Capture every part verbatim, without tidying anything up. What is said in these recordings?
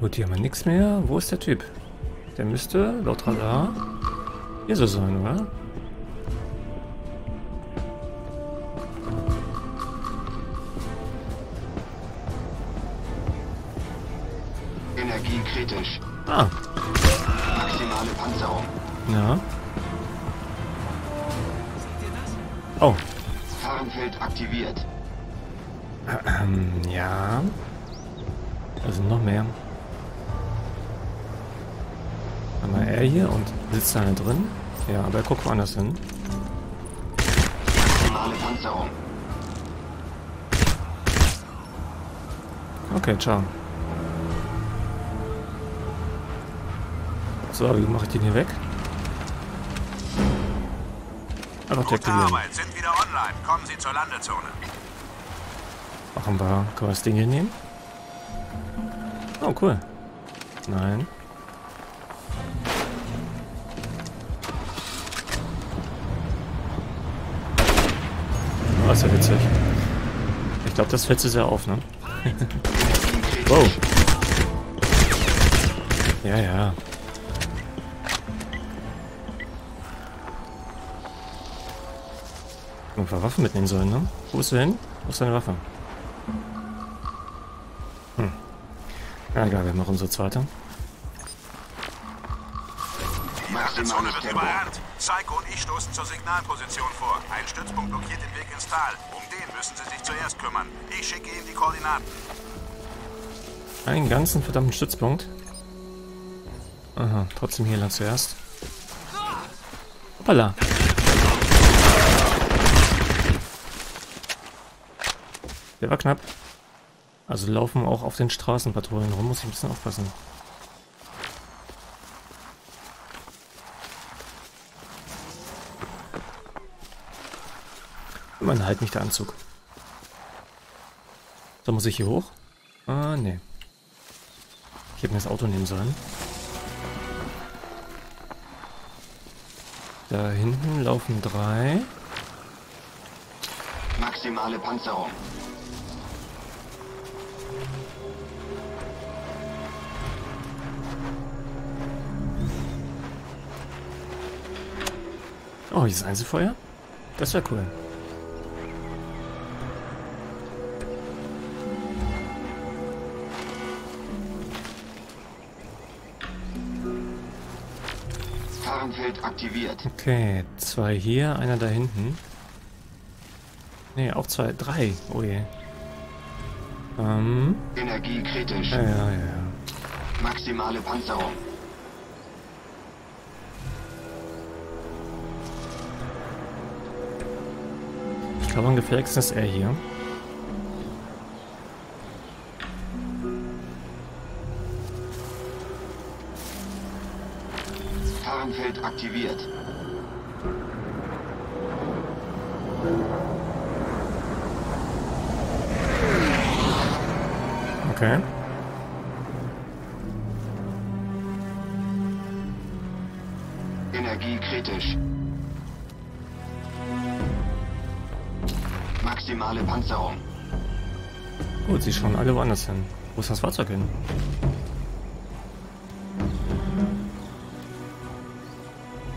Gut, hier haben wir nichts mehr. Wo ist der Typ? Der müsste, laut Radar, hier so sein, oder? Energie kritisch. Ah. Maximale Panzerung. Ja. Oh. Fahrenfeld aktiviert. Ähm, ja. Also noch mehr. Einmal er hier und sitzt da drin. Ja, aber er guckt woanders hin. Maximale Panzerung. Okay, ciao. So, wie mache ich den hier weg? Einfach deaktivieren. Sind wieder online. Kommen Sie zur Landezone. Machen wir. Können wir das Ding hier nehmen? Oh, cool. Nein. Oh, ist ja witzig. Ich glaube, das fällt zu sehr auf, ne? Wow. Ja, ja. Ein paar Waffen mitnehmen sollen, ne? Wo bist du hin? Wo ist deine Waffe? Hm. Na egal, wir haben noch unsere zweite. Landezone wird überrannt. Psycho und ich stoßen zur Signalposition vor. Ein Stützpunkt blockiert den Weg ins Tal. Um den müssen Sie sich zuerst kümmern. Ich schicke Ihnen die Koordinaten. Einen ganzen verdammten Stützpunkt. Aha, trotzdem hier lang zuerst. Hoppala. Der war knapp. Also laufen auch auf den Straßenpatrouillen rum, muss ich ein bisschen aufpassen. Immerhin halt nicht der Anzug. So, muss ich hier hoch? Ah, nee. Ich hätte mir das Auto nehmen sollen. Da hinten laufen drei. Maximale Panzerung. Oh, dieses Einzelfeuer? Das wäre cool. Fahrenfeld aktiviert. Okay, zwei hier, einer da hinten. Ne, auch zwei, drei. Oh je. Ähm. Energie kritisch. Ja, ja, ja. Maximale Panzerung. Kann man gefälligst das R hier. Fahrenfeld aktiviert. Okay. Energie kritisch. Maximale Panzerung. Gut, sie schauen alle woanders hin. Wo ist das Fahrzeug hin?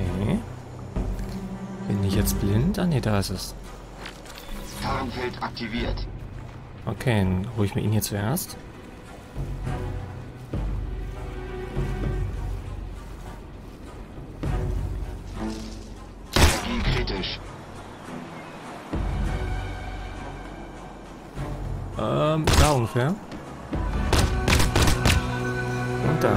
Okay. Bin ich jetzt blind? Ah ne, da ist es. Fahrenfeld aktiviert. Okay, dann hole ich mir ihn hier zuerst. Da ungefähr. Und da.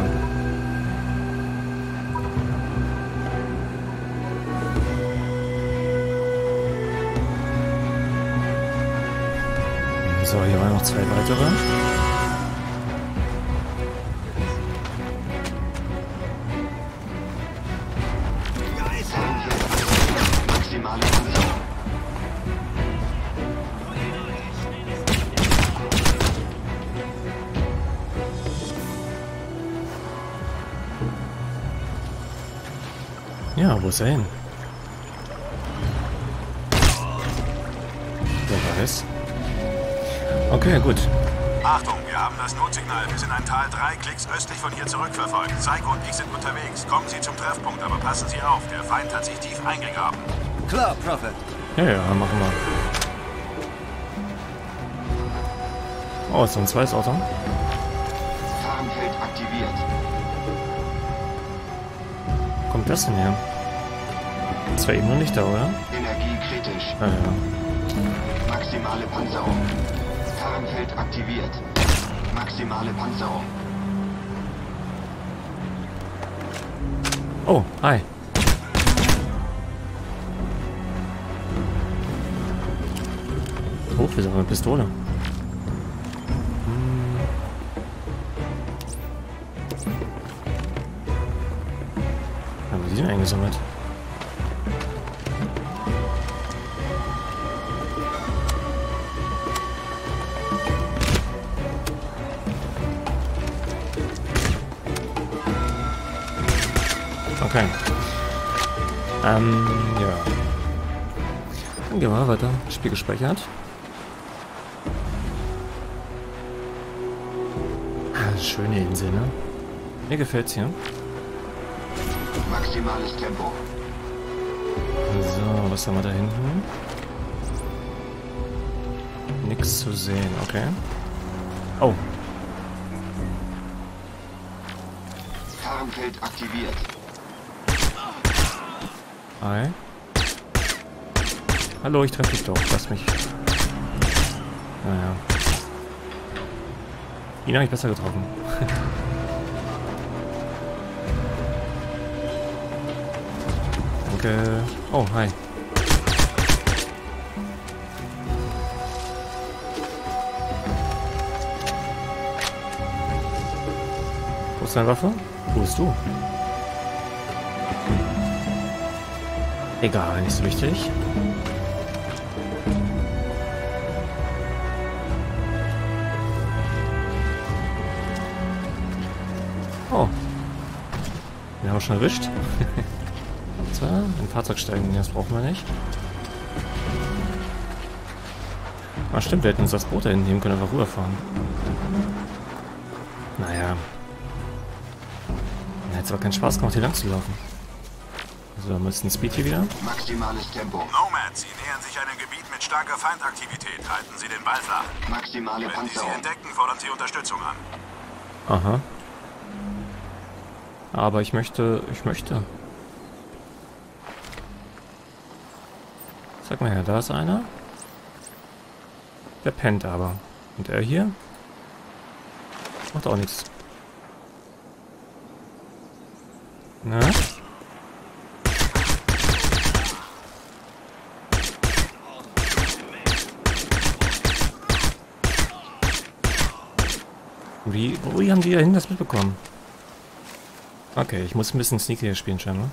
So, hier waren noch zwei weitere. Ja, wo ist er hin? Wer weiß. Okay, gut. Achtung, wir haben das Notsignal. Wir sind ein Tal drei Klicks östlich von hier zurückverfolgt. Psycho und ich sind unterwegs. Kommen Sie zum Treffpunkt, aber passen Sie auf. Der Feind hat sich tief eingegraben. Klar, Prophet. Ja, ja, machen wir. Oh, ist so ein zweites Auto. Fahrenfeld aktiviert. Wo kommt das denn her? Das war eben noch nicht da, oder? Energie kritisch. Ah, ja. Maximale Panzerung. Fahrenfeld aktiviert. Maximale Panzerung. Oh, hi. Hoch, wir sind mit Pistole. Hm. Haben wir die denn eingesammelt? Okay. Ähm, ja. Dann gehen wir mal weiter. Spiel gespeichert. Schöne Insel, ne? Mir gefällt's hier. Maximales Tempo. So, was haben wir da hinten? Nix zu sehen, okay. Oh. Tarnfeld aktiviert. Hi. Hallo, ich treffe dich doch. Lass mich. Naja. Ihn habe ich besser getroffen. Danke. Okay. Oh, hi. Wo ist deine Waffe? Wo bist du? Hm. Egal, nicht so wichtig. Oh. Den haben wir schon erwischt. So, in Fahrzeug steigen, das brauchen wir nicht. Ah, stimmt, wir hätten uns das Boot da hinten nehmen können, einfach rüberfahren. Naja. Dann hätte es aber keinen Spaß gemacht, hier lang zu laufen. So, dann müssen Speed hier wieder. Maximales Tempo. Nomad, Sie nähern sich einem Gebiet mit starker Feindaktivität. Halten Sie den Ball flach. Maximale Panzerung. Wenn Sie sie entdecken, fordern Sie Unterstützung an. Aha. Aber ich möchte, ich möchte. Sag mal her, da ist einer. Der pennt aber. Und er hier? Macht auch nichts. Na? Wie, wie haben die da hin das mitbekommen? Okay, ich muss ein bisschen sneakier spielen scheinbar.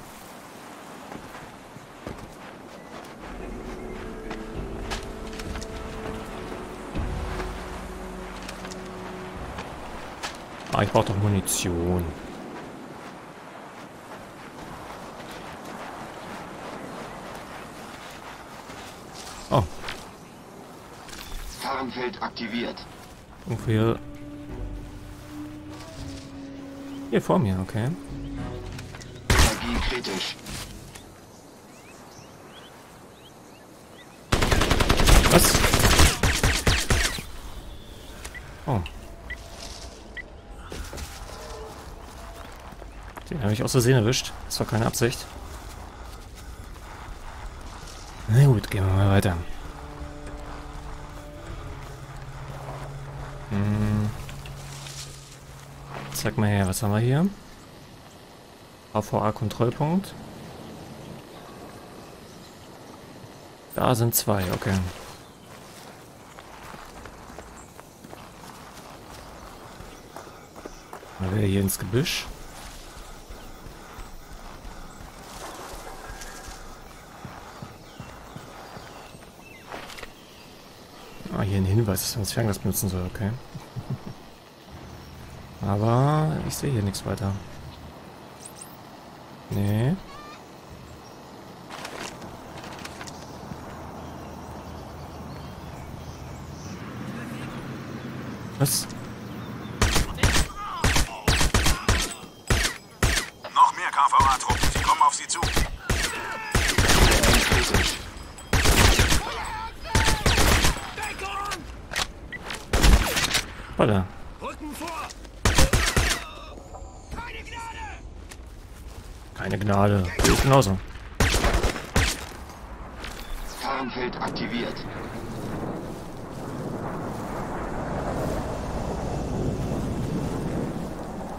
Ah, ich brauche doch Munition. Oh. Fahrenfeld aktiviert. Ungefähr. Hier vor mir, okay. Energie kritisch. Was? Oh. Den habe ich aus Versehen erwischt. Das war keine Absicht. Na gut, gehen wir mal weiter. Hm. Zeig mal her, was haben wir hier? A V A-Kontrollpunkt. Da sind zwei, okay. Mal wieder hier ins Gebüsch. Ah, hier ein Hinweis, dass man das Fernglas benutzen soll, okay. Aber ich sehe hier nichts weiter. Nee. Was? Noch mehr K V A-Truppen, sie kommen auf sie zu. Warte. Rücken vor! Keine Gnade! Keine Gnade. Das ist genauso. Tarnfeld aktiviert.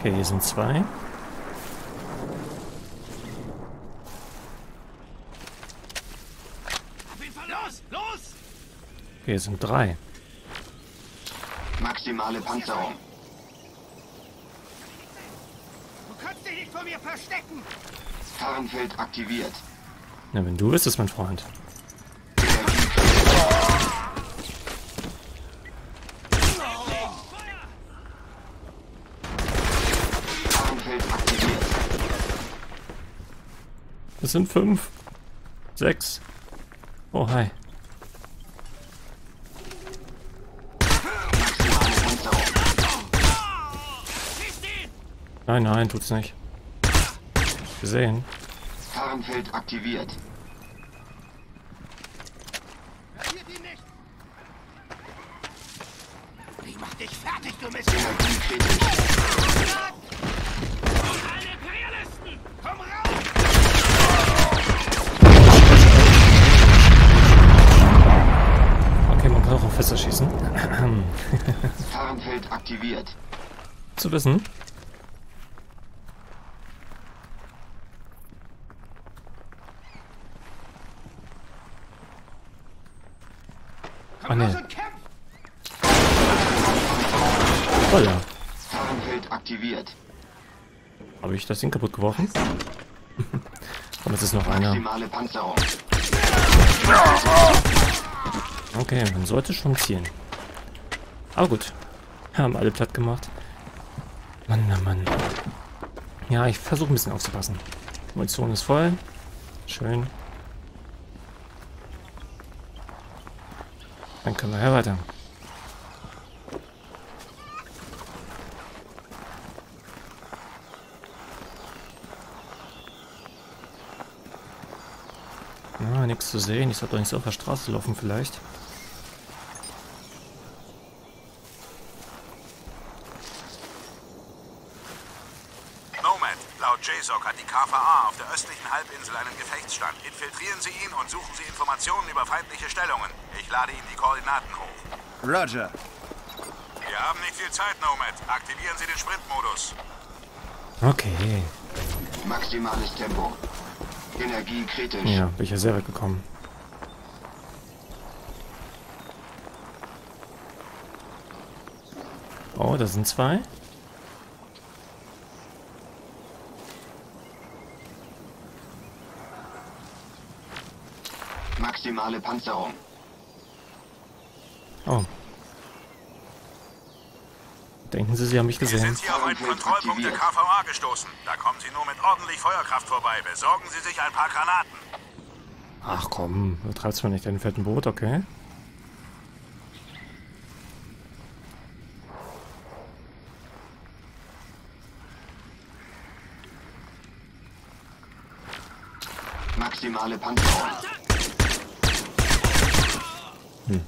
Okay, hier sind zwei. Auf jeden Fall los! Los! Okay, hier sind drei. Maximale Panzerung. Du kannst dich nicht vor mir verstecken! Tarnfeld aktiviert. Na, wenn du bist, ist mein Freund. Tarnfeld aktiviert. Es sind fünf. Sechs. Oh, hi. Nein, nein, tut's nicht. Gesehen. Tarnfeld aktiviert. Ich mach dich fertig, du Mist. Alle Imperialisten, komm raus! Okay, man kann auch auf Fässer schießen. Tarnfeld aktiviert. Zu wissen. Nee. Oh ja. Tarnfeld aktiviert. Habe ich das Ding kaputt geworfen? Und es ist noch einer. Okay, man sollte schon zielen. Aber gut. Haben alle platt gemacht. Mann, na Mann. Ja, ich versuche ein bisschen aufzupassen. Die Munition ist voll. Schön. Dann können wir ja weiter. Ah, nichts zu sehen. Ich sollte doch nicht so auf der Straße laufen vielleicht. Nomad, laut J SOC hat die K V A auf der östlichen Halbinsel einen Gefechtsstand. Infiltrieren Sie ihn und suchen Sie Informationen über feindliche Stellungen. Ich lade Ihnen die Koordinaten hoch. Roger. Wir haben nicht viel Zeit, Nomad. Aktivieren Sie den Sprintmodus. Okay. Maximales Tempo. Energie kritisch. Ja, bin ich ja sehr weit gekommen. Oh, da sind zwei. Maximale Panzerung. Oh. Denken Sie, Sie haben mich gesehen? Wir sind hier auf einen Kontrollpunkt der K V A gestoßen. Da kommen Sie nur mit ordentlich Feuerkraft vorbei. Besorgen Sie sich ein paar Granaten. Ach komm, betreibst du mir nicht dein fetten Boot, okay? Maximale Panzerung. Hm.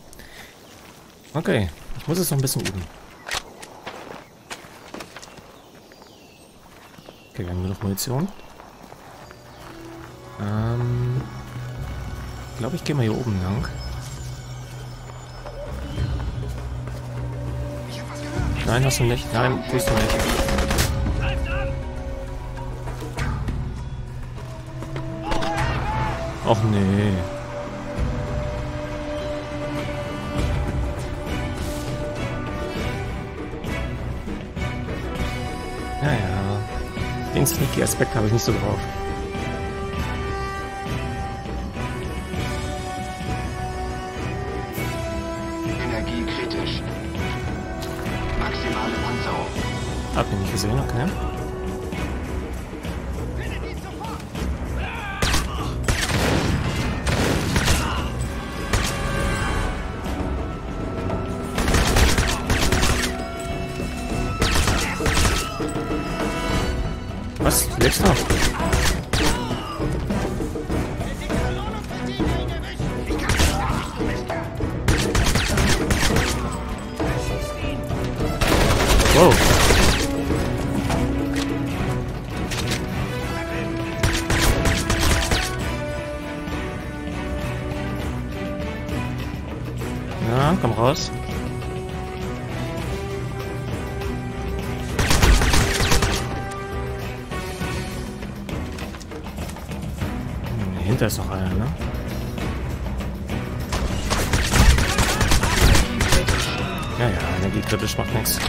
Okay, ich muss es noch ein bisschen üben. Okay, wir haben nur noch Munition. Ähm, ich glaube, ich gehe mal hier oben lang. Nein, hast du nicht. Nein, tust du nicht. Och nee. Naja, den sneaky Aspekt habe ich nicht so drauf. Energie kritisch. Maximale Panzerung. Hab ich nicht gesehen, okay. Was? Letzter? Wow. Na, komm raus. Da ist noch einer, ne? Ja, ja, energiekritisch macht nichts.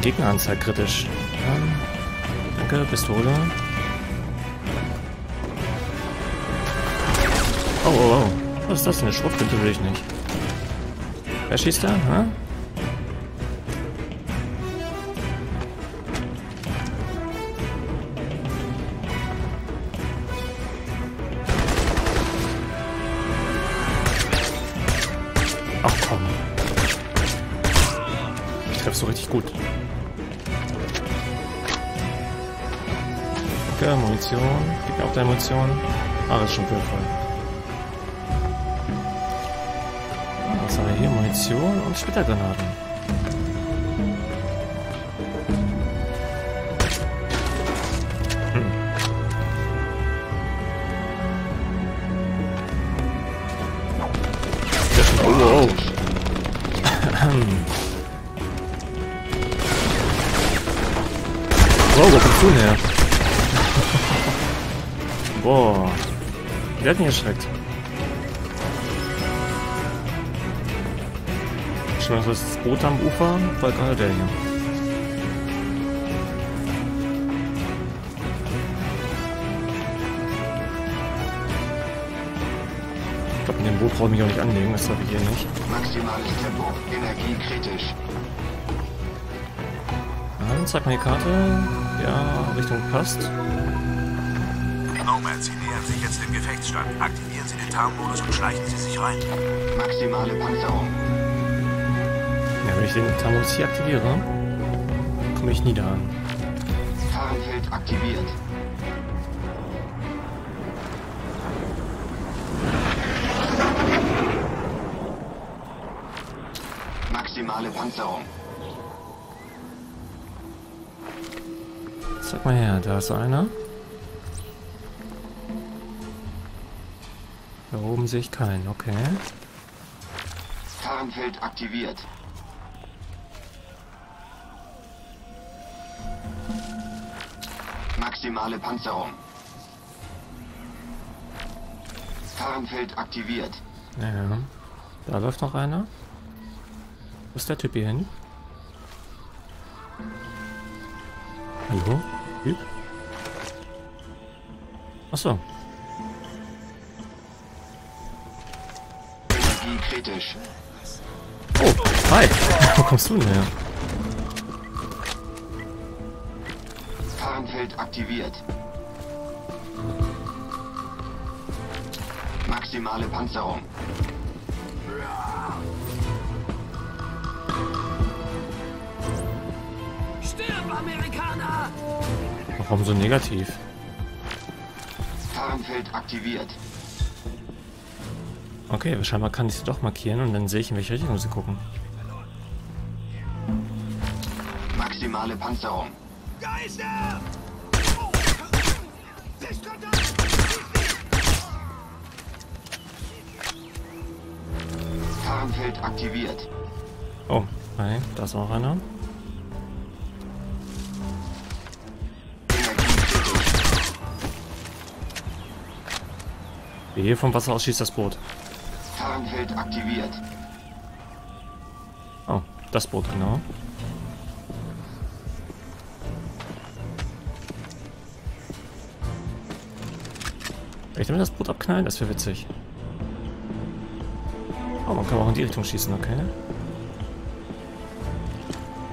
Gegneranzahl kritisch. Ja, danke, Pistole. Oh, oh, oh. Was ist das denn? Eine Schrotflinte will ich nicht. Wer schießt da? Hä? So richtig gut. Okay, Munition. Gib mir auch deine Munition. Ah, das ist schon voll. Was haben wir hier? Munition und Splittergranaten. Hm. Oh, oh. Wow, wo kommst du denn her? Boah. Der hat mich erschreckt. Schon mal das Boot am Ufer, weil gerade der hier. Ich glaube, mit dem Boot brauche ich mich auch nicht anlegen, das habe ich hier nicht. Maximales Tempo, Energie kritisch. Zeig mal die Karte. Ja, Richtung passt. Nomad, Sie nähern sich jetzt dem Gefechtsstand. Aktivieren Sie den Tarnmodus und schleichen Sie sich rein. Maximale Panzerung. Ja, wenn ich den Tarnmodus hier aktiviere, komme ich nie da an. Tarnfeld aktiviert. Maximale Panzerung. Sag mal her, da ist einer. Da oben sehe ich keinen, okay. Tarnfeld aktiviert. Maximale Panzerung. Tarnfeld aktiviert. Ja, da läuft noch einer. Wo ist der Typ hier hin? Hallo? Achso. Energie kritisch. Oh, hi. Wo kommst du denn her? Tarnfeld aktiviert. Maximale Panzerung. Stirb, Amerikaner! Warum so negativ? Tarnfeld aktiviert. Okay, scheinbar kann ich sie doch markieren und dann sehe ich, in welche Richtung sie gucken. Maximale Panzerung. Geister! Tarnfeld aktiviert. Oh, nein, da ist auch einer. Hier vom Wasser aus schießt das Boot. Tarnfeld aktiviert. Oh, das Boot, genau. Kann ich damit das Boot abknallen? Das wäre witzig. Oh, man kann auch in die Richtung schießen, okay?